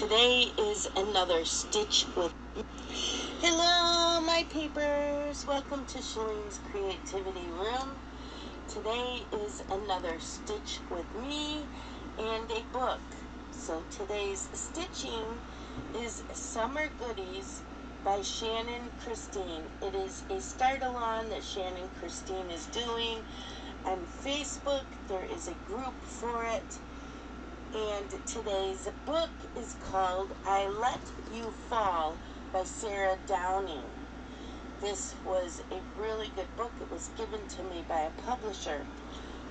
Today is another stitch with... Hello, my papers. Welcome to Shelleen's Creativity Room. Today is another stitch with me and a book. So today's stitching is Summer Goodies by Shannon Christine. It is a start-along that Shannon Christine is doing on Facebook. There is a group for it. And today's book is called I Let You Fall by Sarah Downing. This was a really good book. It was given to me by a publisher.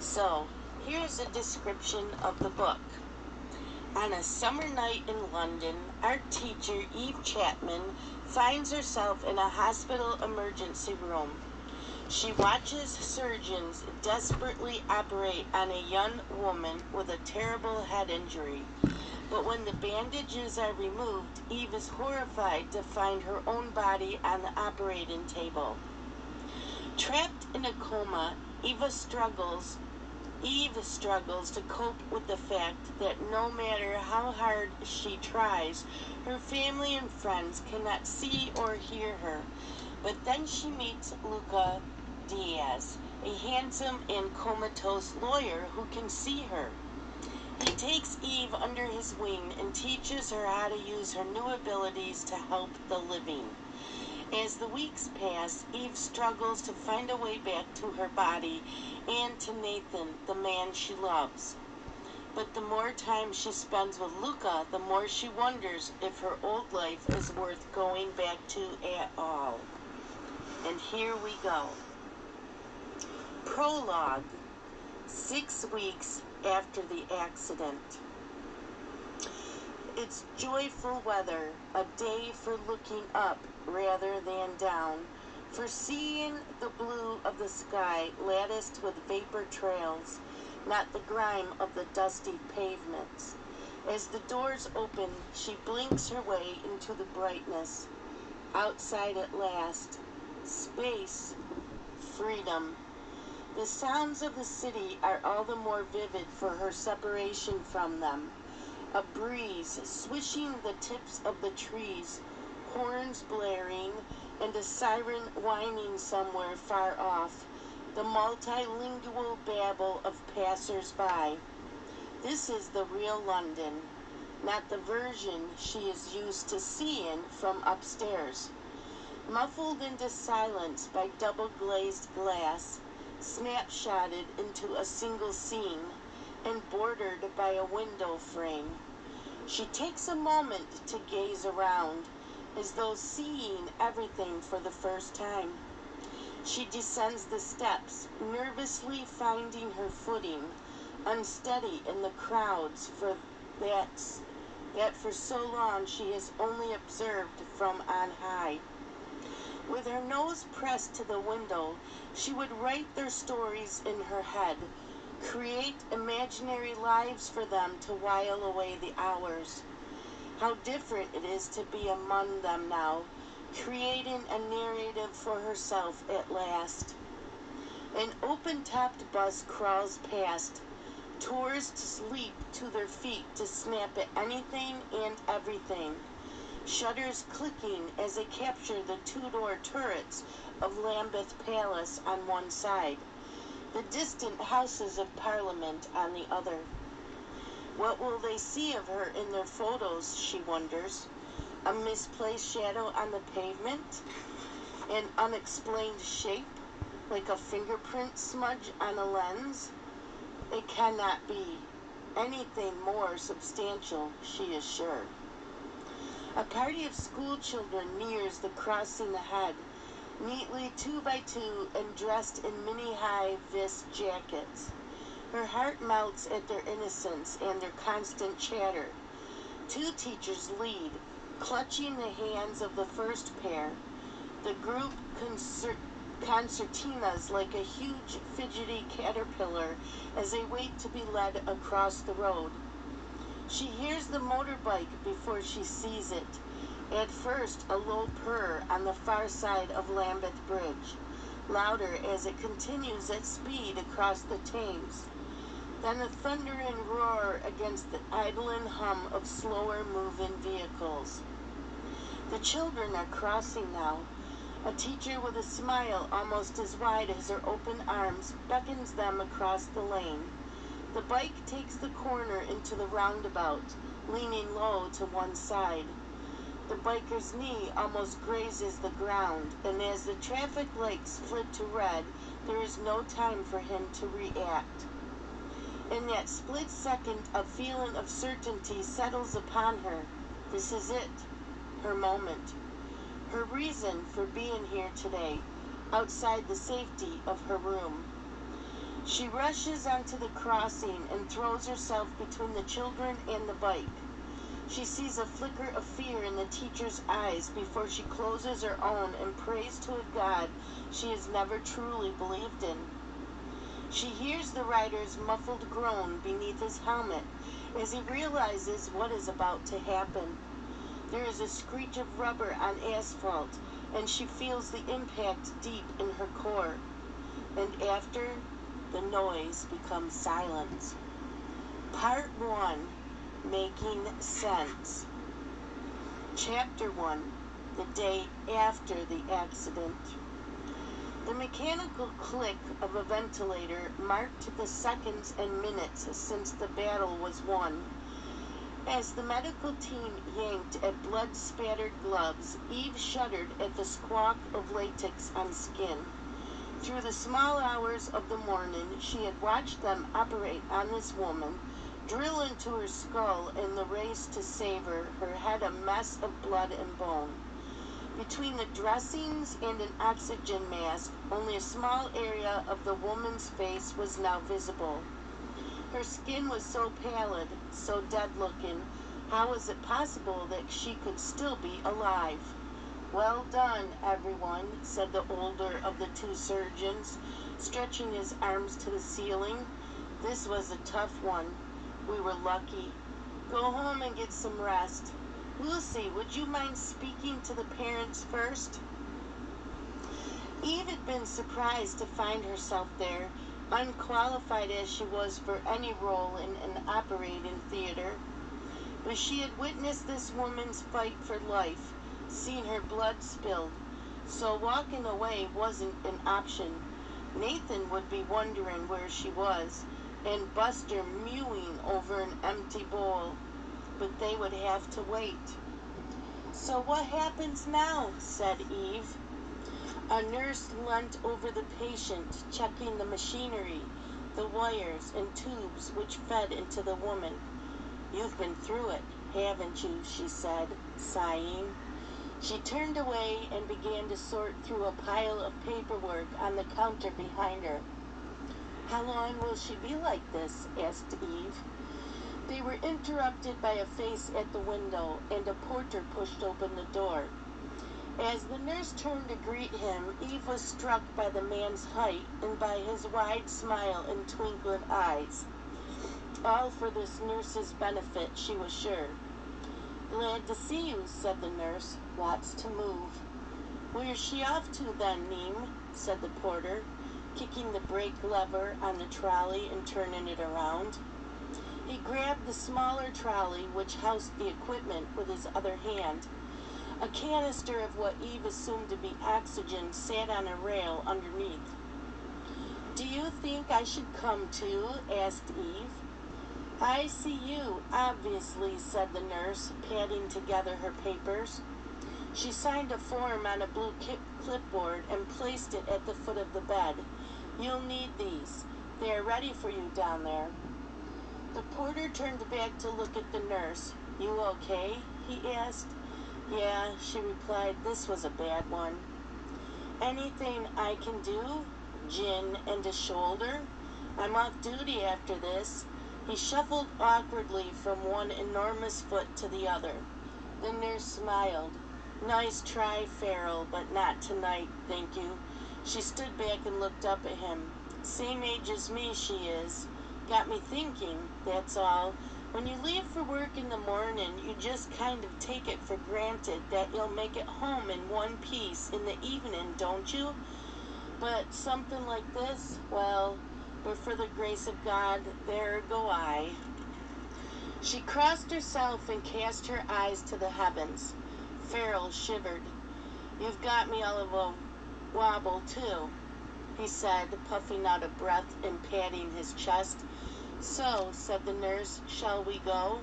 So here's a description of the book. On a summer night in London, art teacher Eve Chapman finds herself in a hospital emergency room. She watches surgeons desperately operate on a young woman with a terrible head injury. But when the bandages are removed, Eve is horrified to find her own body on the operating table. Trapped in a coma, Eve struggles to cope with the fact that no matter how hard she tries, her family and friends cannot see or hear her. But then she meets Luca Diaz, a handsome and comatose lawyer who can see her. He takes Eve under his wing and teaches her how to use her new abilities to help the living. As the weeks pass, Eve struggles to find a way back to her body and to Nathan, the man she loves. But the more time she spends with Luca, the more she wonders if her old life is worth going back to at all. And here we go. Prologue. 6 weeks after the accident. It's joyful weather, a day for looking up rather than down, for seeing the blue of the sky latticed with vapor trails, not the grime of the dusty pavements. As the doors open, she blinks her way into the brightness. Outside at last. Space. Freedom. The sounds of the city are all the more vivid for her separation from them. A breeze swishing the tips of the trees, horns blaring, and a siren whining somewhere far off, the multilingual babble of passers-by. This is the real London, not the version she is used to seeing from upstairs. Muffled into silence by double-glazed glass, snapshotted into a single scene, and bordered by a window frame. She takes a moment to gaze around, as though seeing everything for the first time. She descends the steps, nervously finding her footing, unsteady in the crowds that for so long she has only observed from on high. With her nose pressed to the window, she would write their stories in her head, create imaginary lives for them to while away the hours. How different it is to be among them now, creating a narrative for herself at last. An open-topped bus crawls past. Tourists leap to their feet to snap at anything and everything. Shutters clicking as they capture the two-door turrets of Lambeth Palace on one side, the distant Houses of Parliament on the other. What will they see of her in their photos, she wonders? A misplaced shadow on the pavement? An unexplained shape, like a fingerprint smudge on a lens? It cannot be anything more substantial, she is sure. A party of school children nears the crossing ahead, neatly 2 by 2 and dressed in mini high-vis jackets. Her heart melts at their innocence and their constant chatter. 2 teachers lead, clutching the hands of the first pair. The group concertinas like a huge fidgety caterpillar as they wait to be led across the road. She hears the motorbike before she sees it. At first, a low purr on the far side of Lambeth Bridge, louder as it continues at speed across the Thames. then a thundering roar against the idling hum of slower-moving vehicles. The children are crossing now. A teacher with a smile almost as wide as her open arms beckons them across the lane. The bike takes the corner into the roundabout, leaning low to one side. The biker's knee almost grazes the ground, and as the traffic lights flip to red, there is no time for him to react. In that split second, a feeling of certainty settles upon her. This is it, her moment. Her reason for being here today, outside the safety of her room. She rushes onto the crossing and throws herself between the children and the bike. She sees a flicker of fear in the teacher's eyes before she closes her own and prays to a God she has never truly believed in. She hears the rider's muffled groan beneath his helmet as he realizes what is about to happen. There is a screech of rubber on asphalt, and she feels the impact deep in her core. And after, the noise becomes silence. Part 1, Making Sense. Chapter 1, The Day After the Accident. The mechanical click of a ventilator marked the seconds and minutes since the battle was won. As the medical team yanked at blood-spattered gloves, Eve shuddered at the squawk of latex on skin. Through the small hours of the morning, she had watched them operate on this woman, drill into her skull in the race to save her, her head a mess of blood and bone. Between the dressings and an oxygen mask, only a small area of the woman's face was now visible. Her skin was so pallid, so dead-looking. How was it possible that she could still be alive? "Well done, everyone," said the older of the two surgeons, stretching his arms to the ceiling. "This was a tough one. We were lucky. Go home and get some rest. Lucy, would you mind speaking to the parents first?" Eve had been surprised to find herself there, unqualified as she was for any role in an operating theater. But she had witnessed this woman's fight for life, seen her blood spilled, so walking away wasn't an option. Nathan would be wondering where she was, and Buster mewing over an empty bowl. But they would have to wait. "So what happens now?" said Eve. A nurse leant over the patient, checking the machinery, the wires and tubes which fed into the woman. "You've been through it, haven't you?" she said, sighing. She turned away and began to sort through a pile of paperwork on the counter behind her. "How long will she be like this?" asked Eve. They were interrupted by a face at the window, and a porter pushed open the door. As the nurse turned to greet him, Eve was struck by the man's height and by his wide smile and twinkling eyes. All for this nurse's benefit, she was sure. "Glad to see you," said the nurse. "Lots to move." "Where's she off to then, Neem?" said the porter, kicking the brake lever on the trolley and turning it around. He grabbed the smaller trolley which housed the equipment with his other hand. A canister of what Eve assumed to be oxygen sat on a rail underneath. "Do you think I should come too?" asked Eve. "I see you, obviously," said the nurse, patting together her papers. She signed a form on a blue clipboard and placed it at the foot of the bed. "You'll need these. They are ready for you down there." The porter turned back to look at the nurse. "You okay?" he asked. "Yeah," she replied. "This was a bad one." "Anything I can do? Gin and a shoulder? I'm off duty after this." He shuffled awkwardly from one enormous foot to the other. The nurse smiled. "Nice try, Farrell, but not tonight, thank you." She stood back and looked up at him. "Same age as me, she is. Got me thinking, that's all. When you leave for work in the morning, you just kind of take it for granted that you'll make it home in one piece in the evening, don't you? But something like this, well, but for the grace of God, there go I. She crossed herself and cast her eyes to the heavens. Farrell shivered. You've got me all of a wobble, too, he said, puffing out a breath and patting his chest. So, said the nurse, shall we go?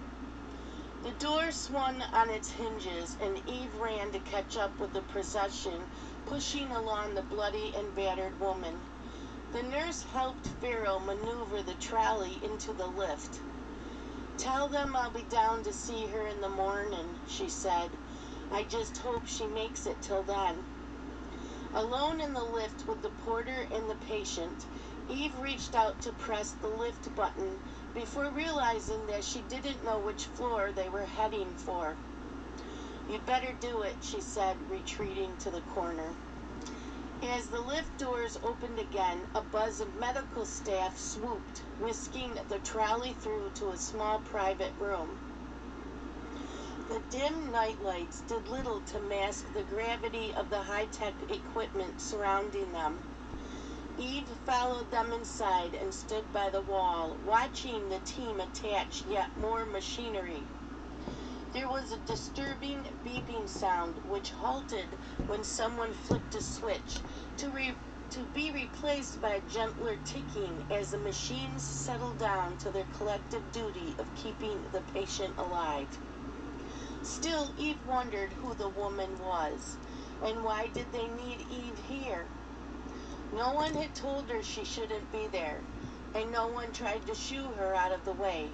The door swung on its hinges, and Eve ran to catch up with the procession, pushing along the bloody and battered woman. The nurse helped Farrell maneuver the trolley into the lift. Tell them I'll be down to see her in the morning, she said. I just hope she makes it till then. Alone in the lift with the porter and the patient, Eve reached out to press the lift button before realizing that she didn't know which floor they were heading for. You'd better do it, she said, retreating to the corner. As the lift doors opened again, a buzz of medical staff swooped, whisking the trolley through to a small private room. The dim nightlights did little to mask the gravity of the high-tech equipment surrounding them. Eve followed them inside and stood by the wall, watching the team attach yet more machinery. There was a disturbing beeping sound which halted when someone flipped a switch to be replaced by a gentler ticking as the machines settled down to their collective duty of keeping the patient alive. Still, Eve wondered who the woman was, and why did they need Eve here? No one had told her she shouldn't be there, and no one tried to shoo her out of the way.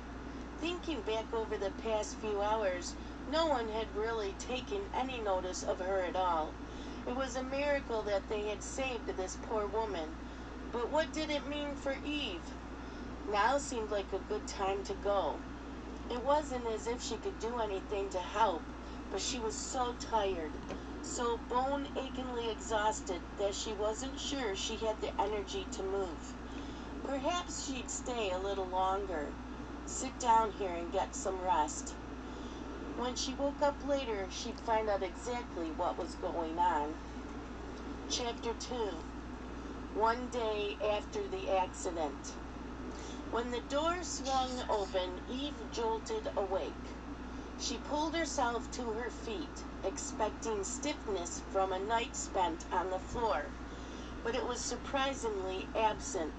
Thinking back over the past few hours, no one had really taken any notice of her at all. It was a miracle that they had saved this poor woman. But what did it mean for Eve? Now seemed like a good time to go. It wasn't as if she could do anything to help, but she was so tired, so bone-achingly exhausted that she wasn't sure she had the energy to move. Perhaps she'd stay a little longer, sit down here and get some rest. When she woke up later, she'd find out exactly what was going on. Chapter 2. One Day After the Accident. When the door swung open, Eve jolted awake. She pulled herself to her feet, expecting stiffness from a night spent on the floor, but it was surprisingly absent.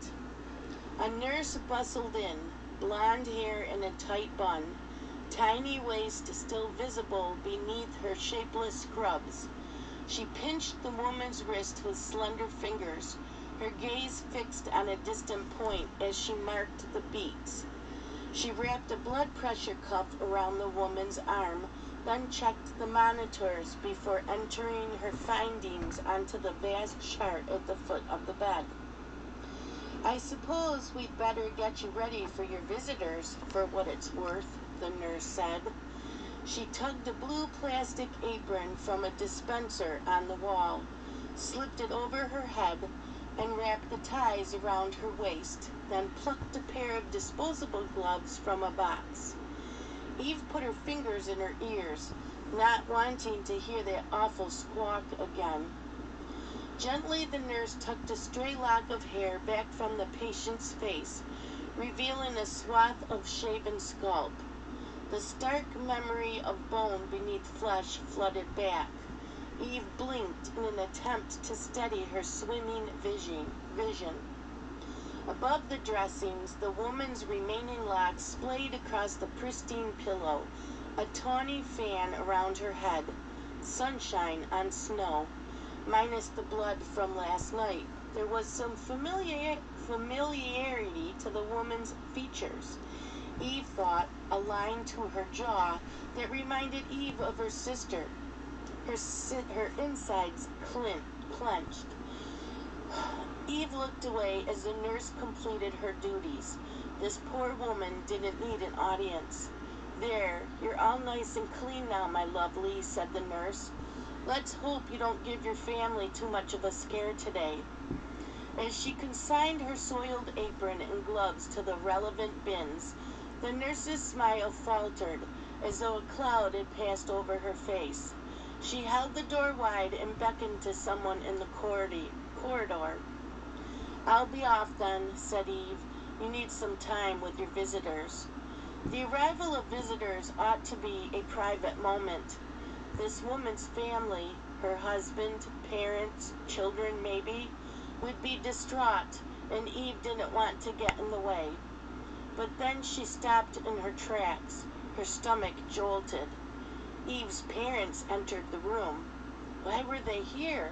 A nurse bustled in, blonde hair in a tight bun, tiny waist still visible beneath her shapeless scrubs. She pinched the woman's wrist with slender fingers, her gaze fixed on a distant point as she marked the beats. She wrapped a blood pressure cuff around the woman's arm, then checked the monitors before entering her findings onto the vast chart at the foot of the bed. I suppose we'd better get you ready for your visitors, for what it's worth, the nurse said. She tugged a blue plastic apron from a dispenser on the wall, slipped it over her head, and wrapped the ties around her waist, then plucked a pair of disposable gloves from a box. Eve put her fingers in her ears, not wanting to hear that awful squawk again. Gently, the nurse tucked a stray lock of hair back from the patient's face, revealing a swath of shaven scalp. The stark memory of bone beneath flesh flooded back. Eve blinked in an attempt to steady her swimming vision. Above the dressings, the woman's remaining locks splayed across the pristine pillow, a tawny fan around her head, sunshine on snow. Minus the blood from last night, there was some familiarity to the woman's features. Eve thought, a line to her jaw that reminded Eve of her sister. Her insides clenched. Eve looked away as the nurse completed her duties. This poor woman didn't need an audience. There, you're all nice and clean now, my lovely, said the nurse. Let's hope you don't give your family too much of a scare today. As she consigned her soiled apron and gloves to the relevant bins, the nurse's smile faltered, as though a cloud had passed over her face. She held the door wide and beckoned to someone in the corridor. "I'll be off then," said Eve. "You need some time with your visitors." The arrival of visitors ought to be a private moment. This woman's family, her husband, parents, children maybe, would be distraught, and Eve didn't want to get in the way. But then she stopped in her tracks. Her stomach jolted. Eve's parents entered the room. Why were they here?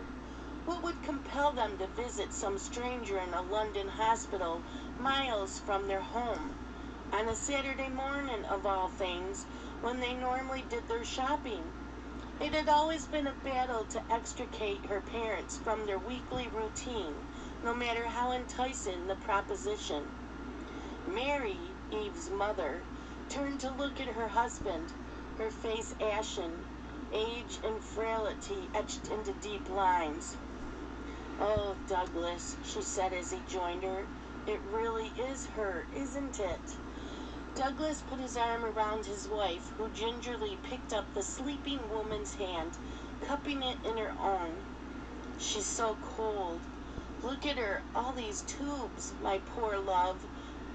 What would compel them to visit some stranger in a London hospital miles from their home? On a Saturday morning, of all things, when they normally did their shopping. It had always been a battle to extricate her parents from their weekly routine, no matter how enticing the proposition. Mary, Eve's mother, turned to look at her husband, her face ashen, age and frailty etched into deep lines. "Oh, Douglas," she said as he joined her, "it really is her, isn't it?" Douglas put his arm around his wife, who gingerly picked up the sleeping woman's hand, cupping it in her own. "She's so cold. Look at her, all these tubes, my poor love.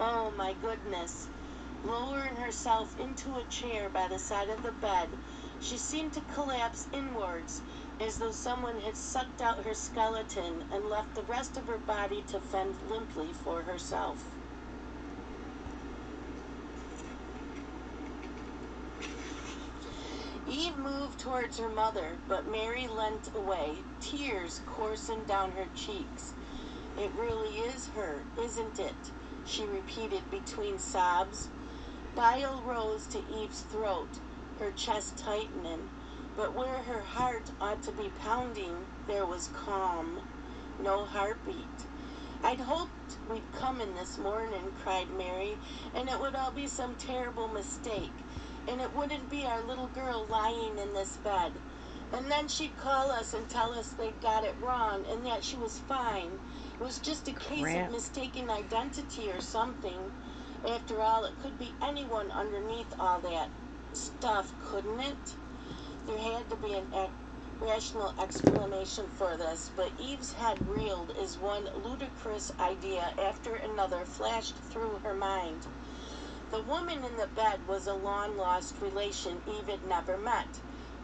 Oh, my goodness." Lowering herself into a chair by the side of the bed, she seemed to collapse inwards, as though someone had sucked out her skeleton and left the rest of her body to fend limply for herself. Eve moved towards her mother, but Mary leant away, tears coursing down her cheeks. "It really is her, isn't it?" she repeated between sobs. Bile rose to Eve's throat, her chest tightening, but where her heart ought to be pounding, there was calm, no heartbeat. "I'd hoped we'd come in this morning," cried Mary, "and it would all be some terrible mistake. And it wouldn't be our little girl lying in this bed. And then she'd call us and tell us they'd got it wrong and that she was fine. It was just a case of mistaken identity or something. After all, it could be anyone underneath all that stuff, couldn't it?" There had to be an rational explanation for this, but Eve's head reeled as one ludicrous idea after another flashed through her mind. The woman in the bed was a long-lost relation Eve had never met.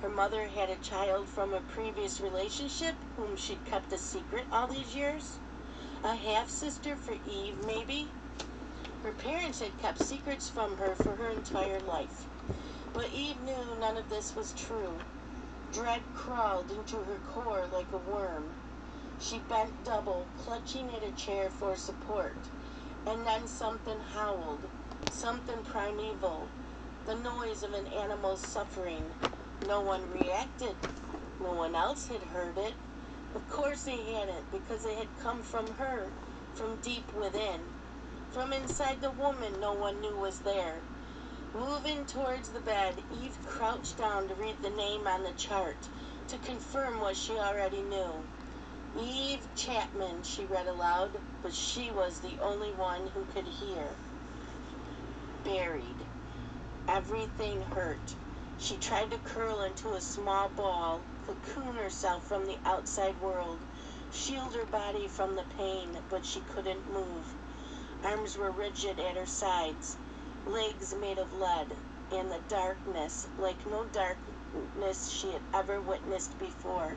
Her mother had a child from a previous relationship whom she'd kept a secret all these years. A half-sister for Eve, maybe? Her parents had kept secrets from her for her entire life. But Eve knew none of this was true. Dread crawled into her core like a worm. She bent double, clutching at a chair for support. And then something howled. Something primeval, the noise of an animal's suffering. No one reacted. No one else had heard it. Of course they hadn't, because it had come from her, from deep within. From inside the woman no one knew was there. Moving towards the bed, Eve crouched down to read the name on the chart, to confirm what she already knew. "Eve Chapman," she read aloud, but she was the only one who could hear. Buried. Everything hurt. She tried to curl into a small ball, cocoon herself from the outside world, shield her body from the pain, but she couldn't move. Arms were rigid at her sides, legs made of lead, and the darkness, like no darkness she had ever witnessed before.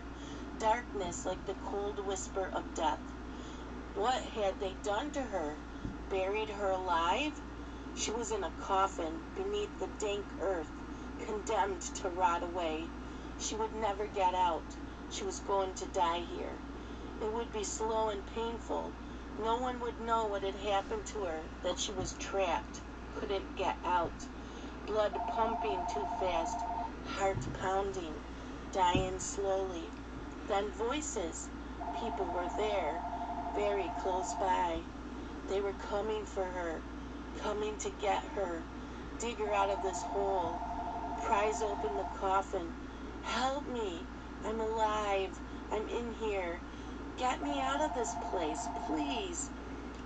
Darkness like the cold whisper of death. What had they done to her? Buried her alive? She was in a coffin beneath the dank earth, condemned to rot away. She would never get out. She was going to die here. It would be slow and painful. No one would know what had happened to her, that she was trapped, couldn't get out. Blood pumping too fast, heart pounding, dying slowly. Then voices. People were there, very close by. They were coming for her. Coming to get her, dig her out of this hole, prise open the coffin. "Help me, I'm alive, I'm in here, get me out of this place, please."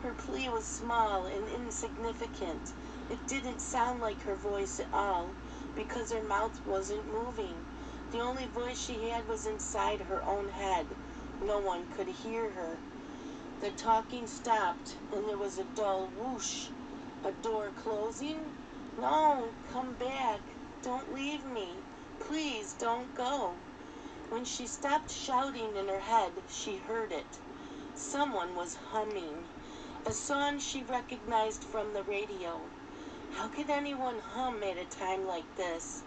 Her plea was small and insignificant. It didn't sound like her voice at all, because her mouth wasn't moving. The only voice she had was inside her own head. No one could hear her. The talking stopped, and there was a dull whoosh. A door closing? No, come back. Don't leave me. Please don't go. When she stopped shouting in her head, she heard it. Someone was humming. A song she recognized from the radio. How could anyone hum at a time like this?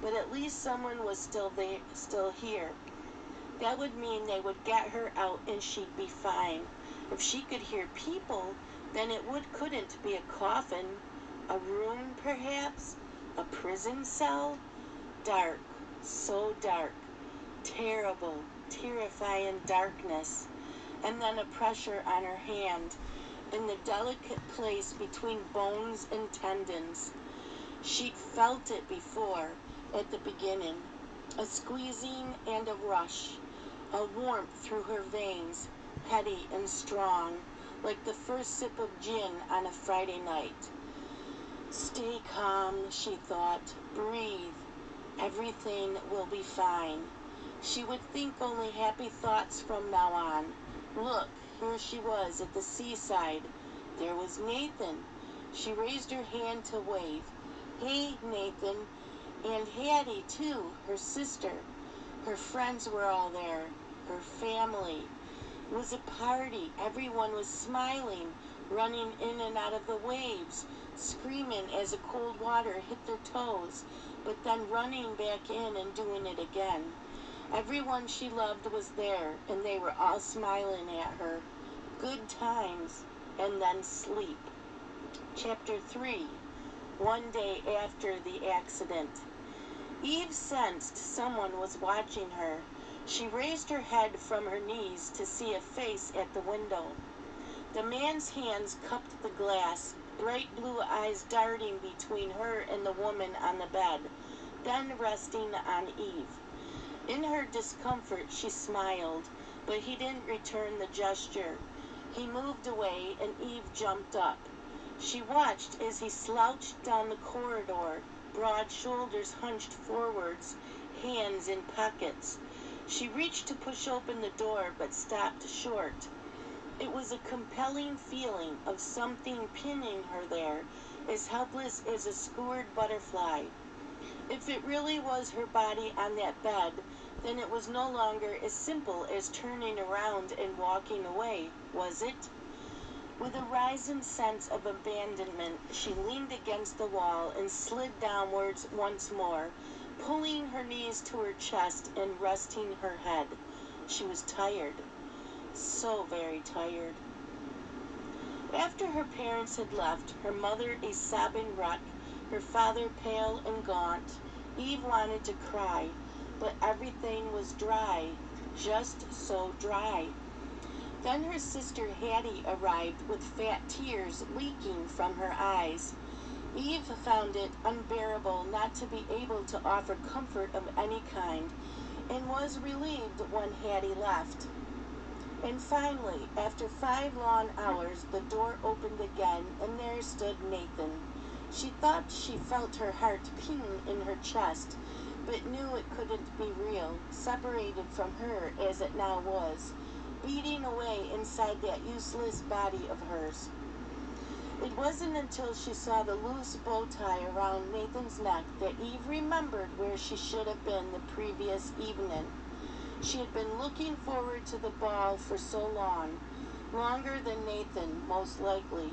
But at least someone was still here. That would mean they would get her out and she'd be fine. If she could hear people, then it couldn't be a coffin. A room, perhaps? A prison cell? Dark. So dark. Terrible, terrifying darkness. And then a pressure on her hand, in the delicate place between bones and tendons. She'd felt it before, at the beginning. A squeezing and a rush. A warmth through her veins, heady and strong, like the first sip of gin on a Friday night. Stay calm, she thought. Breathe. Everything will be fine. She would think only happy thoughts from now on. Look. Here she was at the seaside. There was Nathan. She raised her hand to wave. Hey, Nathan. And Hattie, too, her sister. Her friends were all there. Her family. It was a party. Everyone was smiling, running in and out of the waves, screaming as the cold water hit their toes, but then running back in and doing it again. Everyone she loved was there, and they were all smiling at her. Good times, and then sleep. Chapter 3. One day after the accident. Eve sensed someone was watching her. She raised her head from her knees to see a face at the window. The man's hands cupped the glass, bright blue eyes darting between her and the woman on the bed, then resting on Eve. In her discomfort, she smiled, but he didn't return the gesture. He moved away, and Eve jumped up. She watched as he slouched down the corridor, broad shoulders hunched forwards, hands in pockets. She reached to push open the door, but stopped short. It was a compelling feeling of something pinning her there, as helpless as a skewered butterfly. If it really was her body on that bed, then it was no longer as simple as turning around and walking away, was it? With a rising sense of abandonment, she leaned against the wall and slid downwards once more, pulling her knees to her chest and resting her head. She was tired. So very tired. After her parents had left, her mother a sobbing wreck, her father pale and gaunt, Eve wanted to cry, but everything was dry, just so dry. Then her sister Hattie arrived with fat tears leaking from her eyes. Eve found it unbearable not to be able to offer comfort of any kind, and was relieved when Hattie left. And finally, after 5 long hours, the door opened again, and there stood Nathan. She thought she felt her heart ping in her chest, but knew it couldn't be real, separated from her as it now was, beating away inside that useless body of hers. It wasn't until she saw the loose bow tie around Nathan's neck that Eve remembered where she should have been the previous evening. She had been looking forward to the ball for so long, longer than Nathan, most likely.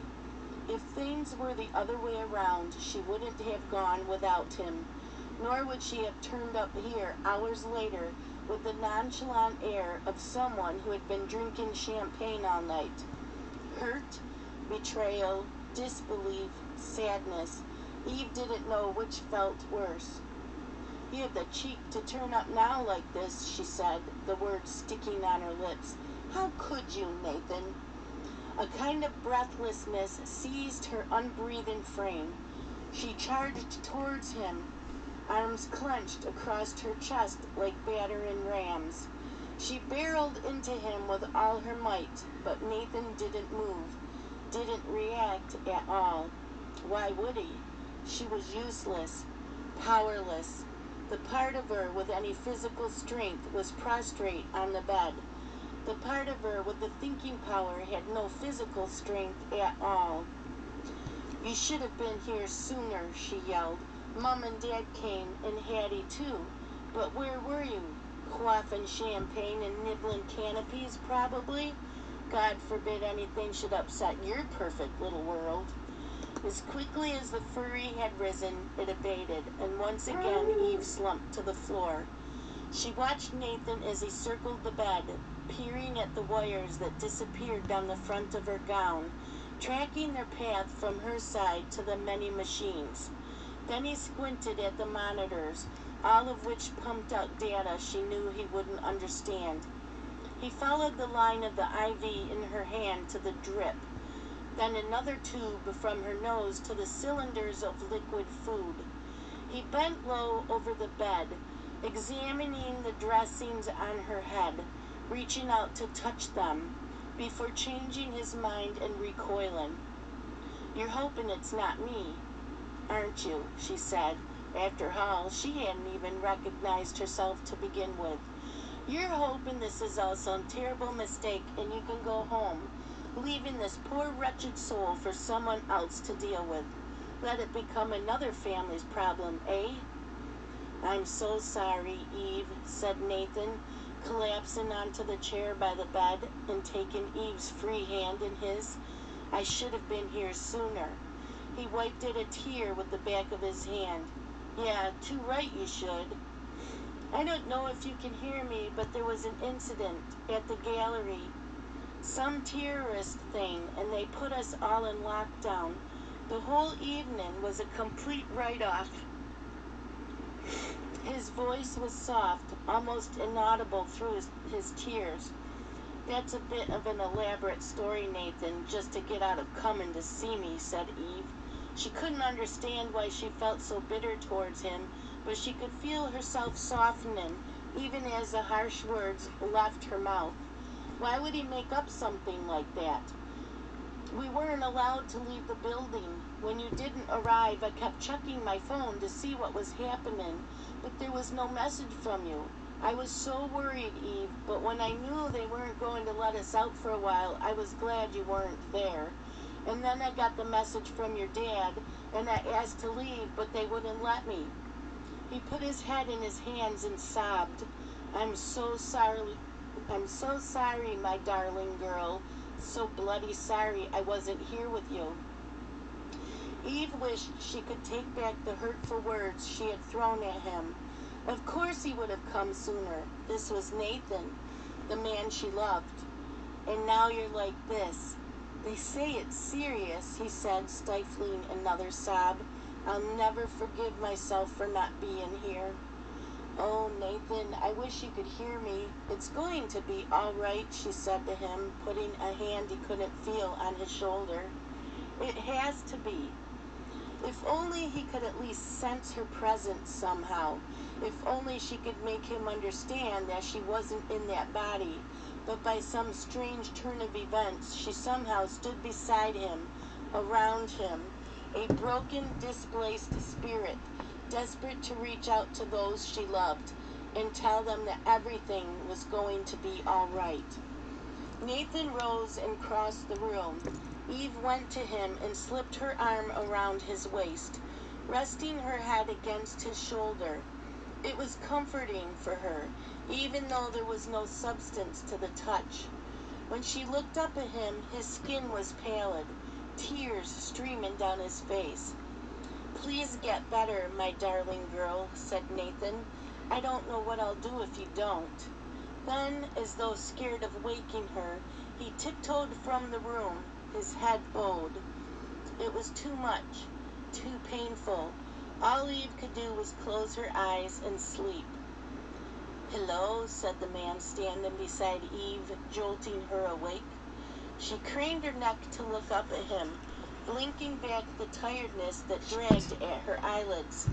If things were the other way around, she wouldn't have gone without him, nor would she have turned up here hours later with the nonchalant air of someone who had been drinking champagne all night. Hurt, betrayal, disbelief, sadness. Eve didn't know which felt worse. "You have the cheek to turn up now like this," she said, the words sticking on her lips. "How could you, Nathan?" A kind of breathlessness seized her unbreathing frame. She charged towards him, arms clenched across her chest like battering rams. She barreled into him with all her might, but Nathan didn't move, didn't react at all. Why would he? She was useless, powerless. The part of her with any physical strength was prostrate on the bed. the part of her with the thinking power had no physical strength at all. "You should have been here sooner," she yelled. "Mom and Dad came, and Hattie too. But where were you? Quaffing champagne and nibbling canopies, probably? God forbid anything should upset your perfect little world." As quickly as the fury had risen, it abated, and once again Eve slumped to the floor. She watched Nathan as he circled the bed, peering at the wires that disappeared down the front of her gown, tracking their path from her side to the many machines. Then he squinted at the monitors, all of which pumped out data she knew he wouldn't understand. He followed the line of the IV in her hand to the drip, then another tube from her nose to the cylinders of liquid food. He bent low over the bed, examining the dressings on her head, reaching out to touch them, before changing his mind and recoiling. "You're hoping it's not me, aren't you?" she said. After all, she hadn't even recognized herself to begin with. "You're hoping this is all some terrible mistake and you can go home, leaving this poor wretched soul for someone else to deal with. Let it become another family's problem, eh?" "I'm so sorry, Eve," said Nathan, collapsing onto the chair by the bed and taking Eve's free hand in his. "I should have been here sooner." He wiped at a tear with the back of his hand. "Yeah, too right you should. I don't know if you can hear me, but there was an incident at the gallery. Some terrorist thing, and they put us all in lockdown. The whole evening was a complete write-off." His voice was soft, almost inaudible through his tears. "That's a bit of an elaborate story, Nathan, just to get out of coming to see me," said Eve. She couldn't understand why she felt so bitter towards him, but she could feel herself softening, even as the harsh words left her mouth. Why would he make up something like that? "We weren't allowed to leave the building. When you didn't arrive, I kept checking my phone to see what was happening, but there was no message from you. I was so worried, Eve, but when I knew they weren't going to let us out for a while, I was glad you weren't there. And then I got the message from your dad, and I asked to leave, but they wouldn't let me." He put his head in his hands and sobbed. I'm so sorry, my darling girl. So bloody sorry I wasn't here with you." Eve wished she could take back the hurtful words she had thrown at him. Of course he would have come sooner. This was Nathan, the man she loved. "And now you're like this. They say it's serious," he said, stifling another sob. "I'll never forgive myself for not being here." "Oh, Nathan, I wish you could hear me. It's going to be all right," she said to him, putting a hand he couldn't feel on his shoulder. It has to be. If only he could at least sense her presence somehow. If only she could make him understand that she wasn't in that body. But by some strange turn of events, she somehow stood beside him, around him, a broken, displaced spirit, desperate to reach out to those she loved and tell them that everything was going to be all right. Nathan rose and crossed the room. Eve went to him and slipped her arm around his waist, resting her head against his shoulder. It was comforting for her, even though there was no substance to the touch. When she looked up at him, his skin was pallid, tears streaming down his face. "Please get better, my darling girl," said Nathan. "I don't know what I'll do if you don't." Then, as though scared of waking her, he tiptoed from the room, his head bowed. It was too much, too painful. All Eve could do was close her eyes and sleep. "Hello," said the man standing beside Eve, jolting her awake. She craned her neck to look up at him, blinking back the tiredness that dragged at her eyelids.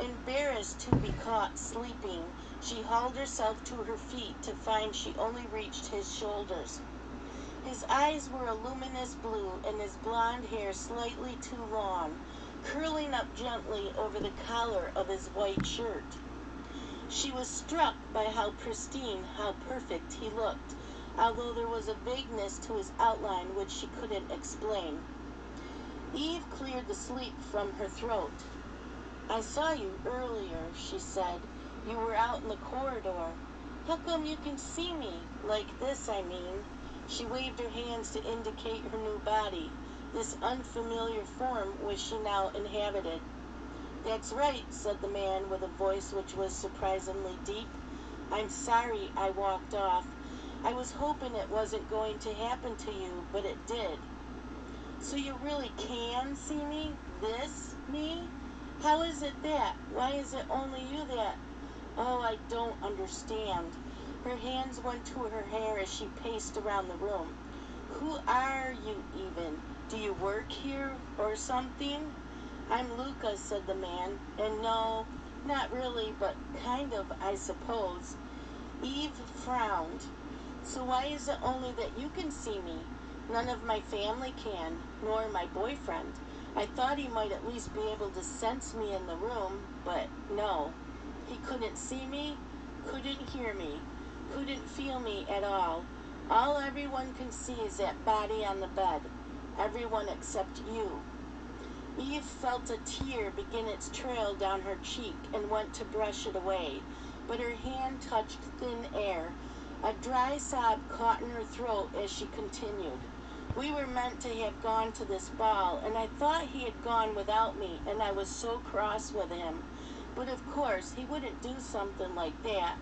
Embarrassed to be caught sleeping, she hauled herself to her feet to find she only reached his shoulders. His eyes were a luminous blue and his blonde hair slightly too long, curling up gently over the collar of his white shirt. She was struck by how pristine, how perfect he looked, although there was a vagueness to his outline which she couldn't explain. Eve cleared the sleep from her throat. "I saw you earlier," she said. "You were out in the corridor. How come you can see me? Like this, I mean." She waved her hands to indicate her new body, this unfamiliar form which she now inhabited. "That's right," said the man with a voice which was surprisingly deep. "I'm sorry I walked off. I was hoping it wasn't going to happen to you, but it did." "So you really can see me? This me? How is it that? Why is it only you that? Oh, I don't understand." Her hands went to her hair as she paced around the room. "Who are you even? Do you work here or something?" "I'm Luca," said the man, "and no, not really, but kind of, I suppose." Eve frowned. "So why is it only that you can see me? None of my family can, nor my boyfriend. I thought he might at least be able to sense me in the room, but no. He couldn't see me, couldn't hear me, couldn't feel me at all. All everyone can see is that body on the bed. Everyone except you." Eve felt a tear begin its trail down her cheek and went to brush it away, but her hand touched thin air. A dry sob caught in her throat as she continued. "We were meant to have gone to this ball, and I thought he had gone without me, and I was so cross with him. But of course, he wouldn't do something like that.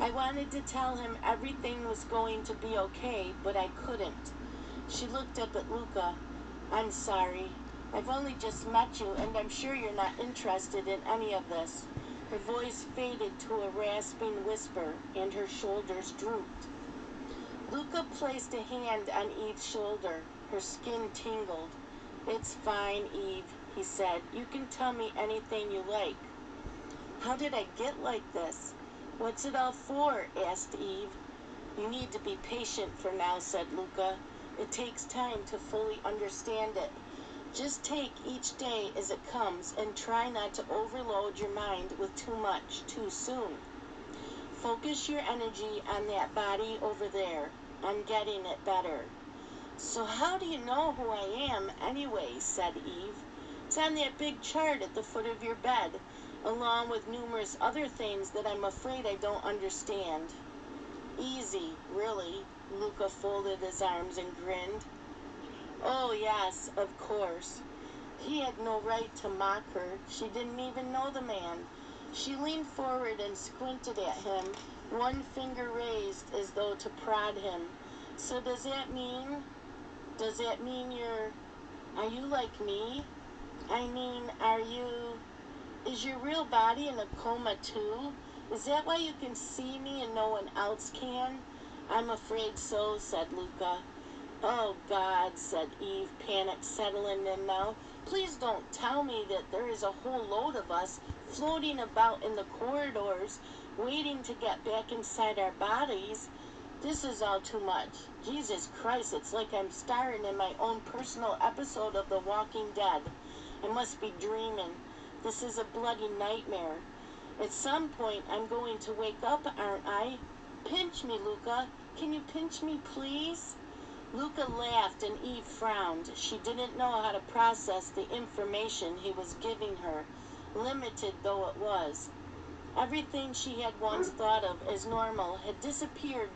I wanted to tell him everything was going to be okay, but I couldn't." She looked up at Luca. "I'm sorry. I've only just met you, and I'm sure you're not interested in any of this." Her voice faded to a rasping whisper, and her shoulders drooped. Luca placed a hand on Eve's shoulder. Her skin tingled. "It's fine, Eve," he said. "You can tell me anything you like." "How did I get like this? What's it all for?" asked Eve. "You need to be patient for now," said Luca. "It takes time to fully understand it. Just take each day as it comes and try not to overload your mind with too much too soon. Focus your energy on that body over there, on getting it better." "So how do you know who I am anyway?" said Eve. "It's on that big chart at the foot of your bed, along with numerous other things that I'm afraid I don't understand." "Easy, really." Luca folded his arms and grinned. "Oh, yes, of course." He had no right to mock her. She didn't even know the man. She leaned forward and squinted at him, one finger raised as though to prod him. "So does that mean you're... Are you like me? I mean, are you... Is your real body in a coma, too? Is that why you can see me and no one else can?" "I'm afraid so," said Luca. "Oh, God," said Eve, panic settling in now. "Please don't tell me that there is a whole load of us floating about in the corridors, waiting to get back inside our bodies. This is all too much. Jesus Christ, it's like I'm starring in my own personal episode of The Walking Dead. I must be dreaming. This is a bloody nightmare. At some point, I'm going to wake up, aren't I? Pinch me, Luca. Can you pinch me, please?" Luca laughed and Eve frowned. She didn't know how to process the information he was giving her, limited though it was. Everything she had once thought of as normal had disappeared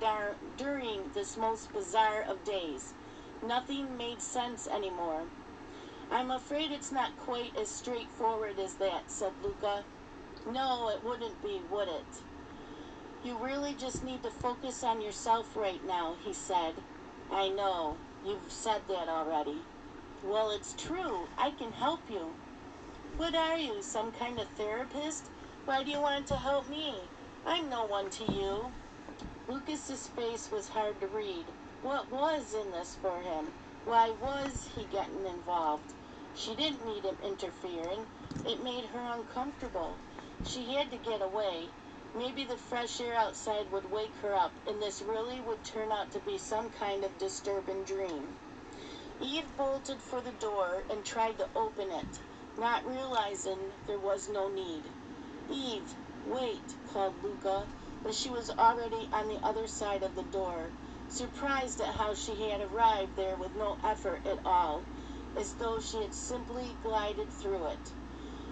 during this most bizarre of days. Nothing made sense anymore. "I'm afraid it's not quite as straightforward as that," said Luca. "No, it wouldn't be, would it? You really just need to focus on yourself right now," he said. "I know. You've said that already." "Well, it's true. I can help you." "What are you, some kind of therapist? Why do you want to help me? I'm no one to you." Lucas's face was hard to read. What was in this for him? Why was he getting involved? She didn't need him interfering. It made her uncomfortable. She had to get away. Maybe the fresh air outside would wake her up, and this really would turn out to be some kind of disturbing dream. Eve bolted for the door and tried to open it, not realizing there was no need. "Eve, wait," called Luca, but she was already on the other side of the door. surprised at how she had arrived there with no effort at all, as though she had simply glided through it.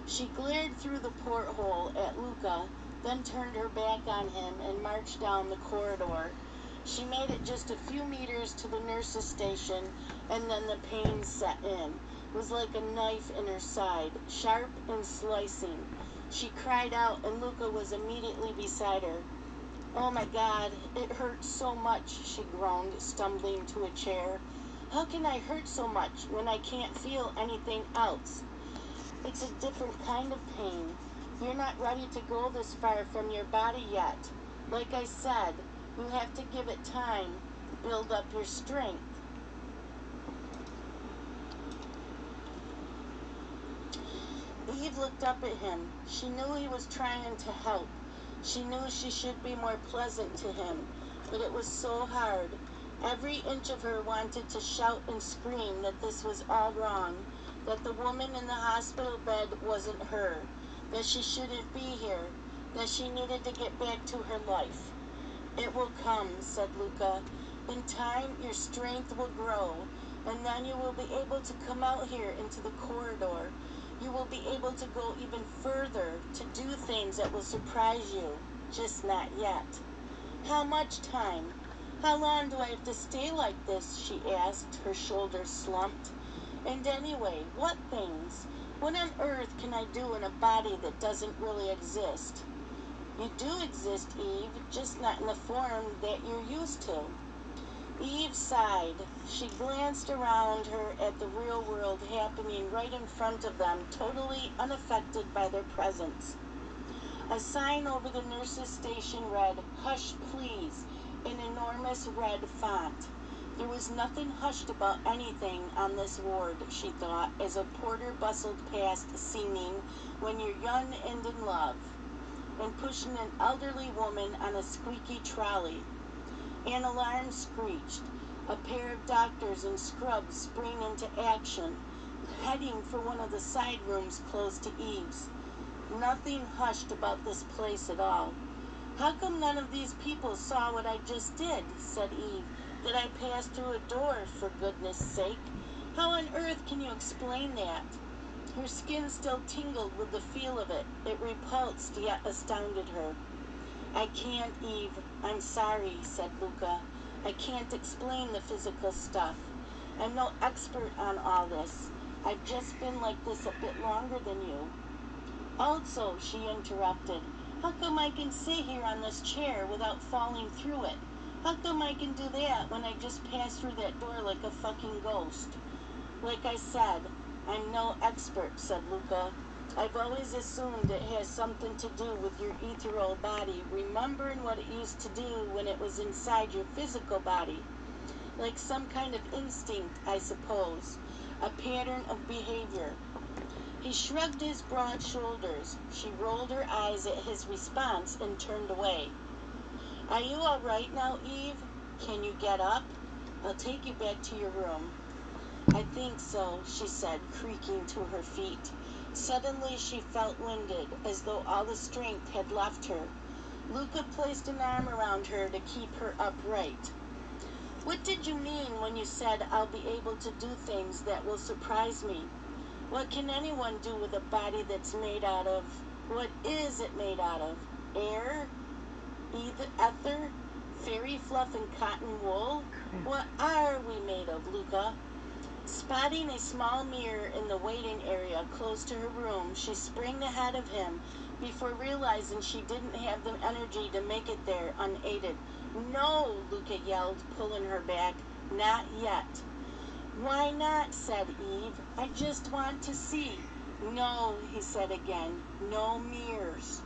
She glared through the porthole at Luca, then turned her back on him and marched down the corridor. She made it just a few meters to the nurse's station, and then the pain set in. It was like a knife in her side, sharp and slicing. She cried out, and Luca was immediately beside her. "Oh my God, it hurts so much," she groaned, stumbling to a chair. "How can I hurt so much when I can't feel anything else?" "It's a different kind of pain. You're not ready to go this far from your body yet. Like I said, you have to give it time, build up your strength." Eve looked up at him. She knew he was trying to help. She knew she should be more pleasant to him, but it was so hard. Every inch of her wanted to shout and scream that this was all wrong, that the woman in the hospital bed wasn't her, that she shouldn't be here, that she needed to get back to her life. "It will come," said Luca. "In time, your strength will grow, and then you will be able to come out here into the corridor. You will be able to go even further, to do things that will surprise you, just not yet." "How much time? How long do I have to stay like this?" she asked, her shoulders slumped. "And anyway, what things? What on earth can I do in a body that doesn't really exist?" "You do exist, Eve, just not in the form that you're used to." Eve sighed. She glanced around her at the real world happening right in front of them, totally unaffected by their presence. A sign over the nurse's station read, "Hush, please," in enormous red font. There was nothing hushed about anything on this ward, she thought, as a porter bustled past singing, "When You're Young and in Love," and pushing an elderly woman on a squeaky trolley. An alarm screeched. A pair of doctors in scrubs sprang into action, heading for one of the side rooms close to Eve's. Nothing hushed about this place at all. "How come none of these people saw what I just did?" said Eve. "That I passed through a door, for goodness sake. How on earth can you explain that?" Her skin still tingled with the feel of it. It repulsed, yet astounded her. "I can't, Eve. I'm sorry," said Luca. "I can't explain the physical stuff. I'm no expert on all this. I've just been like this a bit longer than you." "Also," she interrupted, "how come I can sit here on this chair without falling through it? How come I can do that when I just passed through that door like a fucking ghost?" "Like I said, I'm no expert," said Luca. "I've always assumed it has something to do with your ethereal body, remembering what it used to do when it was inside your physical body. Like some kind of instinct, I suppose. A pattern of behavior." He shrugged his broad shoulders. She rolled her eyes at his response and turned away. "Are you all right now, Eve? Can you get up? I'll take you back to your room." "I think so," she said, creaking to her feet. Suddenly she felt winded, as though all the strength had left her. Luca placed an arm around her to keep her upright. "What did you mean when you said I'll be able to do things that will surprise me? What can anyone do with a body that's made out of... What is it made out of? Air? Ether? Fairy fluff and cotton wool? What are we made of, Luca?" Spotting a small mirror in the waiting area close to her room, she sprang ahead of him before realizing she didn't have the energy to make it there unaided. "No," Luca yelled, pulling her back. "Not yet." "Why not?" said Eve. "I just want to see." "No," he said again. "No mirrors."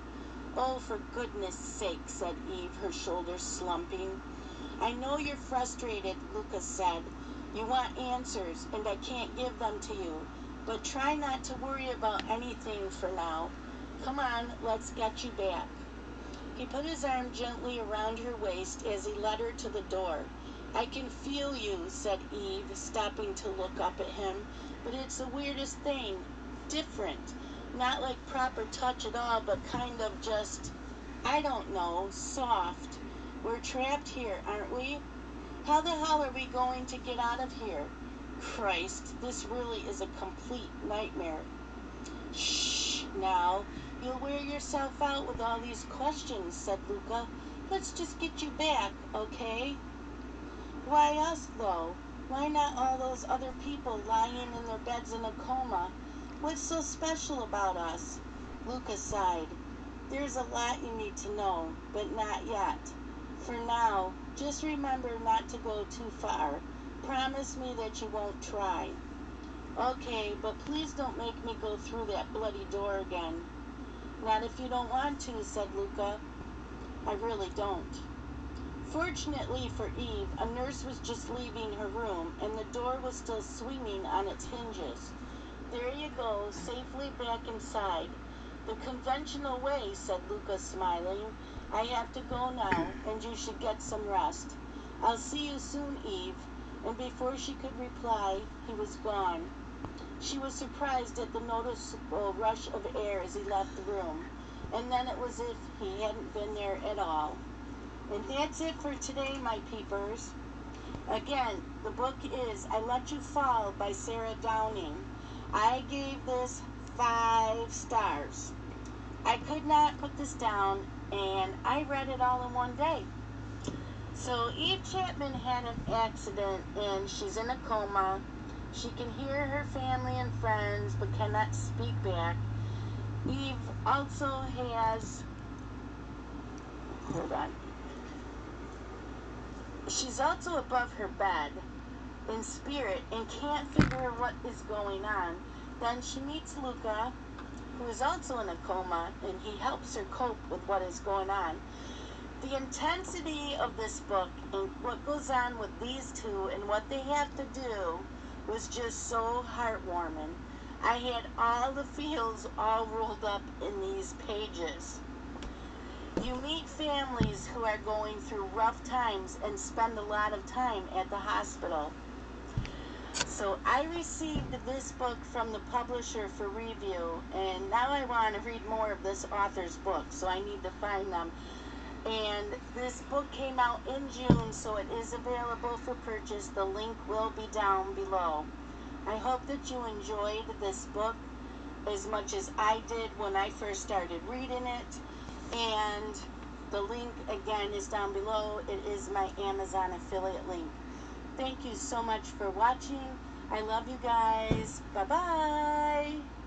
"Oh, for goodness sake," said Eve, her shoulders slumping. "I know you're frustrated," Luca said. "You want answers, and I can't give them to you, but try not to worry about anything for now. Come on, let's get you back." He put his arm gently around her waist as he led her to the door. "I can feel you," said Eve, stopping to look up at him, "but it's the weirdest thing. Different. Not like proper touch at all, but kind of just, I don't know, soft. We're trapped here, aren't we?" How the hell are we going to get out of here? Christ, this really is a complete nightmare. Shh, now. You'll wear yourself out with all these questions, said Luca. Let's just get you back, okay? Why us, though? Why not all those other people lying in their beds in a coma? What's so special about us? Luca sighed. There's a lot you need to know, but not yet. For now, just remember not to go too far. Promise me that you won't try. Okay, but please don't make me go through that bloody door again. Not if you don't want to, said Luca. I really don't. Fortunately for Eve, a nurse was just leaving her room, and the door was still swinging on its hinges. There you go, safely back inside. The conventional way, said Luca, smiling. I have to go now, and you should get some rest. I'll see you soon, Eve. And before she could reply, he was gone. She was surprised at the noticeable rush of air as he left the room, and then it was as if he hadn't been there at all. And that's it for today, my peepers. Again, the book is I Let You Fall by Sarah Downing. I gave this 5 stars. I could not put this down, and I read it all in one day. So Eve Chapman had an accident, and she's in a coma. She can hear her family and friends, but cannot speak back. Eve also has... Hold on. She's also above her bed in spirit and can't figure out what is going on. Then she meets Luca, who is also in a coma, and he helps her cope with what is going on. The intensity of this book and what goes on with these two and what they have to do was just so heartwarming. I had all the feels all rolled up in these pages. You meet families who are going through rough times and spend a lot of time at the hospital. So I received this book from the publisher for review, and now I want to read more of this author's book, so I need to find them. And this book came out in June, so it is available for purchase. The link will be down below. I hope that you enjoyed this book as much as I did when I first started reading it. And the link, again, is down below. It is my Amazon affiliate link. Thank you so much for watching. I love you guys. Bye-bye.